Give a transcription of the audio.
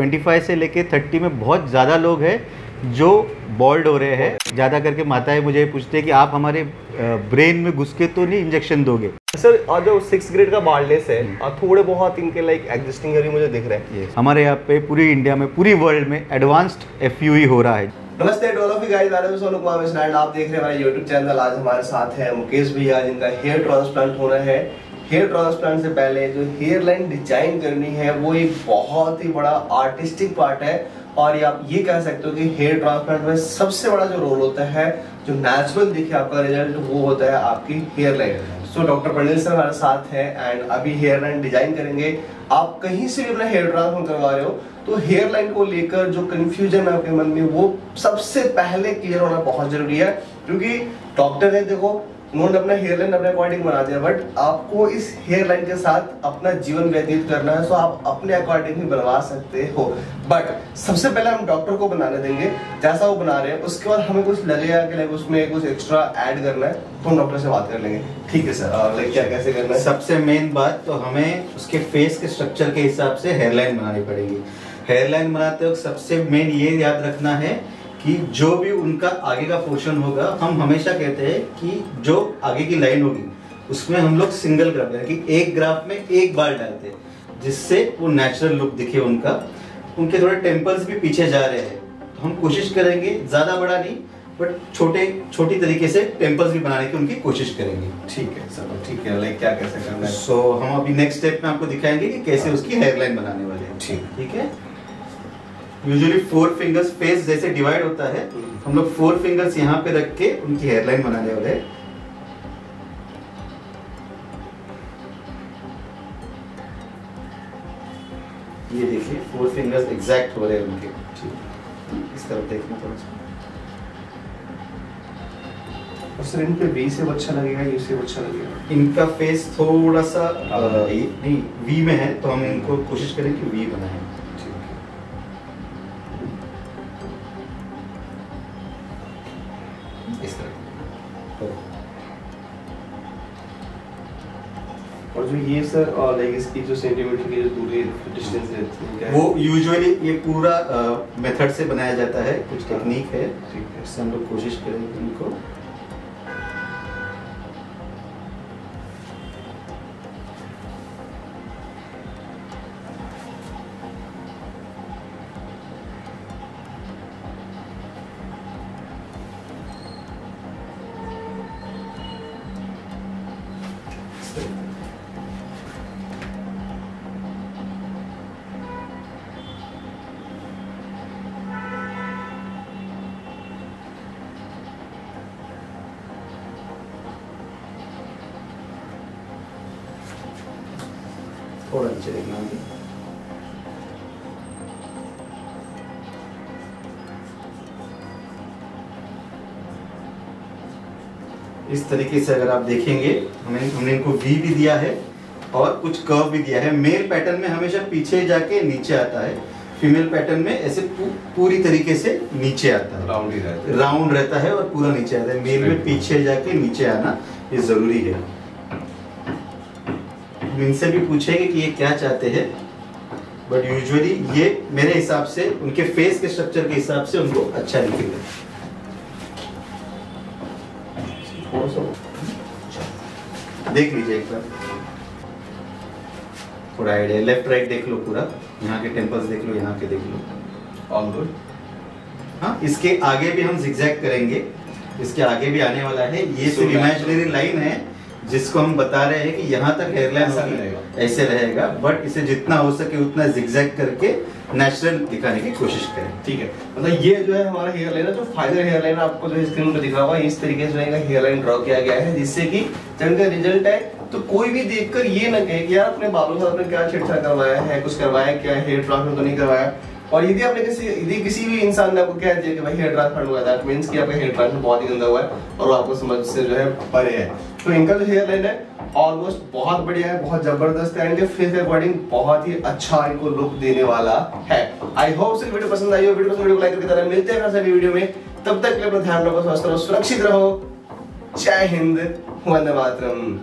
25 से लेके 30 में बहुत ज़्यादा लोग हैं जो बॉल्ड हो रहे हैं। ज़्यादा करके माताएं मुझे पूछते हैं कि आप हमारे ब्रेन में घुस के तो नहीं इंजेक्शन दोगे सर। और जो 6th ग्रेड का बार्डनेस है और थोड़े बहुत इनके लाइक एग्जिस्टिंग है मुझे दिख रहा है। हमारे यहाँ पे पूरी इंडिया में पूरी वर्ल्ड में एडवांस्ड एफयूई हो रहा है। नमस्ते to all of you guys, आप देख रहे हैं हमारे यूट्यूब चैनल। आज हमारे साथ है मुकेश भैया जिनका हेयर ट्रांसप्लांट होना है। हेयर ट्रांसप्लांट से पहले जो हेयर लाइन डिजाइन करनी है वो एक बहुत ही बड़ा आर्टिस्टिक पार्ट है और आप ये कह सकते हो कि हेयर ट्रांसप्लांट में सबसे बड़ा जो रोल होता है जो नेचुरल दिखे आपका रिजल्ट वो होता है आपकी hair line. So doctor Pranil sir हमारे साथ है एंड अभी हेयर लाइन डिजाइन करेंगे। आप कहीं से भी अपना हेयर ट्रांसप्लांट करवा रहे हो तो हेयर लाइन को लेकर जो कंफ्यूजन है आपके मन में वो सबसे पहले क्लियर होना बहुत जरूरी है, क्योंकि डॉक्टर है देखो उन्होंने अपना हेयर लाइन अपने अकॉर्डिंग बना दिया, बट आपको इस हेयर लाइन के साथ अपना जीवन व्यतीत करना है। सो आप अपने अकॉर्डिंग ही बनवा सकते हो, बट सबसे पहले हम डॉक्टर को बनाने देंगे जैसा वो बना रहे हैं। उसके बाद हमें कुछ लगेगा कि लाइक उसमें कुछ एक्स्ट्रा ऐड करना है तो हम डॉक्टर से बात कर लेंगे। ठीक है सर, और लाइक क्या कैसे करना है? सबसे मेन बात तो हमें उसके फेस के स्ट्रक्चर के हिसाब से हेयर लाइन बनानी पड़ेगी। हेयर लाइन बनाते वक्त सबसे मेन ये याद रखना है कि जो भी उनका आगे का पोर्शन होगा, हम हमेशा कहते हैं कि जो आगे की लाइन होगी उसमें हम लोग सिंगल ग्राफ यानी कि एक ग्राफ में एक बार डालते हैं, जिससे वो नेचुरल लुक दिखे उनका। उनके थोड़े टेम्पल्स भी पीछे जा रहे हैं तो हम कोशिश करेंगे ज़्यादा बड़ा नहीं बट छोटी तरीके से टेम्पल्स भी बनाने की उनकी कोशिश करेंगे। ठीक है सर, ठीक है लाइक क्या कैसे करना है? सो हम अभी नेक्स्ट स्टेप में आपको दिखाएंगे कि कैसे उसकी हेयर लाइन बनाने वाले हैं। ठीक है, यूजुअली 4 फिंगर्स फेस जैसे डिवाइड होता है, हम लोग 4 फिंगर्स यहाँ पे रख के उनकी हेयरलाइन बनाने वाले हैं। ये देखिए 4 फिंगर्स एग्जैक्ट हो रहे हैं उनके। ठीक, इस तरफ देखना थोड़ा सा। और सर इन पे वी से अच्छा लगेगा, यू से अच्छा लगेगा? इनका फेस थोड़ा सा नहीं वी में है तो हम इनको कोशिश करें कि वी बनाएं। और जो ये सर लाइक इसकी जो सेंटीमीटर की जो दूरी डिस्टेंस रहती है वो यूजुअली ये पूरा मेथड से बनाया जाता है, कुछ टेक्निक है। ठीक है, इससे हम लोग कोशिश करेंगे इनको थोड़ा नीचे देखना है। इस तरीके से अगर आप देखेंगे हमने इनको वी भी दिया है और कुछ कर्व भी दिया है। मेल पैटर्न में हमेशा पीछे जाके नीचे आता है, फीमेल पैटर्न में ऐसे पूरी तरीके से नीचे आता है, राउंड रहता है और पूरा नीचे आता है। मेल में पीछे जाके नीचे आना ये जरूरी है। इनसे भी पूछेंगे कि ये क्या चाहते हैं, बट यूजुअली ये मेरे हिसाब से उनके फेस के स्ट्रक्चर के हिसाब से उनको अच्छा दिखेगा। देख लीजिए एक बार, थोड़ा आइडिया लेफ्ट राइट देख लो, पूरा यहाँ के टेम्पल्स देख लो, यहाँ के देख लो, ऑल गुड। हाँ, इसके आगे भी हम zigzag करेंगे, इसके आगे भी आने वाला है। ये सिर्फ इमेजिनरी लाइन है जिसको हम बता रहे हैं कि यहाँ तक हेयरलाइन ऐसे रहेगा, बट इसे जितना हो सके उतना zigzag करके नेचुरल दिखाने की कोशिश करें। ठीक है, मतलब ये जो है हमारा हेयरलाइन है, जो फाइनल हेयरलाइन आपको जो स्क्रीन पर दिखा हुआ है इस तरीके से हेयरलाइन ड्रॉ किया गया है, जिससे कि जब का रिजल्ट है तो कोई भी देखकर ये ना कहे कि यार अपने बालों से आपने क्या छेड़छाड़ करवाया है, कुछ करवाया क्या, हेयर ट्रांसप्लांट तो नहीं करवाया। और यदि आपने किसी भी इंसान ने आपको कह दिया कि भाई हेयर ट्रांसप्लांट हुआ दैट मींस कि आपका हेयर ट्रांसप्लांट बहुत ही गंदा हुआ है और आपको समझ से जो है परे है। तो इनका जो हेयर लाइन है ऑलमोस्ट बहुत बढ़िया है, बहुत जबरदस्त है, इनके फेस अकॉर्डिंग बहुत ही अच्छा इनको लुक देने वाला है। आई होप सर वीडियो पसंद आई हो, वीडियो पसंद लाइक करके तरह मिलते हैं सारी वीडियो में। तब तक के लिए अपना ध्यान रखो, स्वस्थ रहो, सुरक्षित रहो। जय हिंद, वंदे मातरम।